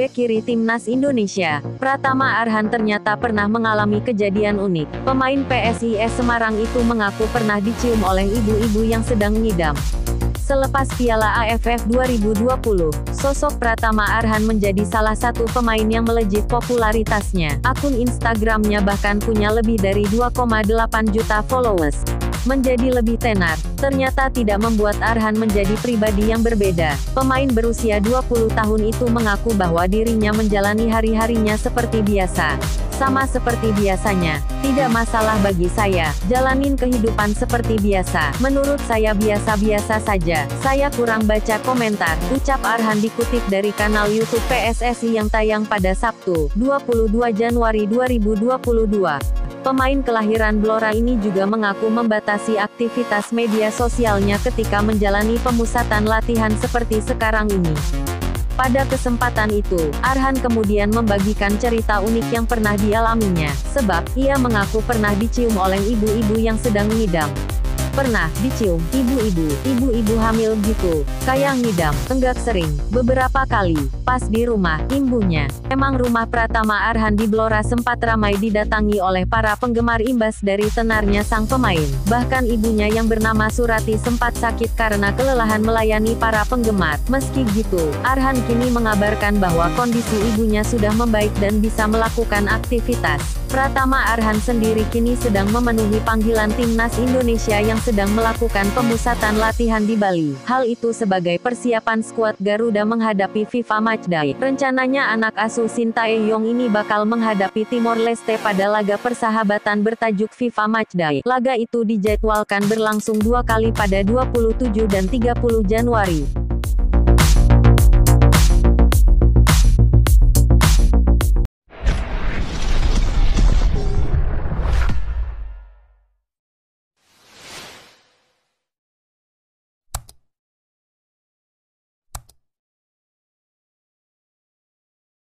bek kiri Timnas Indonesia, Pratama Arhan ternyata pernah mengalami kejadian unik. Pemain PSIS Semarang itu mengaku pernah dicium oleh ibu-ibu yang sedang ngidam. Selepas Piala AFF 2020, sosok Pratama Arhan menjadi salah satu pemain yang melejit popularitasnya. Akun Instagramnya bahkan punya lebih dari 2,8 juta followers. Menjadi lebih tenar, ternyata tidak membuat Arhan menjadi pribadi yang berbeda. Pemain berusia 20 tahun itu mengaku bahwa dirinya menjalani hari-harinya seperti biasa. Sama seperti biasanya, tidak masalah bagi saya, jalanin kehidupan seperti biasa. Menurut saya biasa-biasa saja, saya kurang baca komentar, ucap Arhan dikutip dari kanal YouTube PSSI yang tayang pada Sabtu, 22 Januari 2022. Pemain kelahiran Blora ini juga mengaku membatasi aktivitas media sosialnya ketika menjalani pemusatan latihan seperti sekarang ini. Pada kesempatan itu, Arhan kemudian membagikan cerita unik yang pernah dialaminya, sebab ia mengaku pernah dicium oleh ibu-ibu yang sedang ngidam. Pernah dicium, ibu-ibu hamil gitu, kayak ngidam, enggak sering, beberapa kali, pas di rumah, imbuhnya. Emang rumah Pratama Arhan di Blora sempat ramai didatangi oleh para penggemar imbas dari tenarnya sang pemain. Bahkan ibunya yang bernama Surati sempat sakit karena kelelahan melayani para penggemar. Meski gitu, Arhan kini mengabarkan bahwa kondisi ibunya sudah membaik dan bisa melakukan aktivitas. Pratama Arhan sendiri kini sedang memenuhi panggilan Timnas Indonesia yang sedang melakukan pemusatan latihan di Bali. Hal itu sebagai persiapan skuad Garuda menghadapi FIFA Matchday. Rencananya anak asuh Shin Tae-yong ini bakal menghadapi Timor Leste pada laga persahabatan bertajuk FIFA Matchday. Laga itu dijadwalkan berlangsung dua kali pada 27 dan 30 Januari.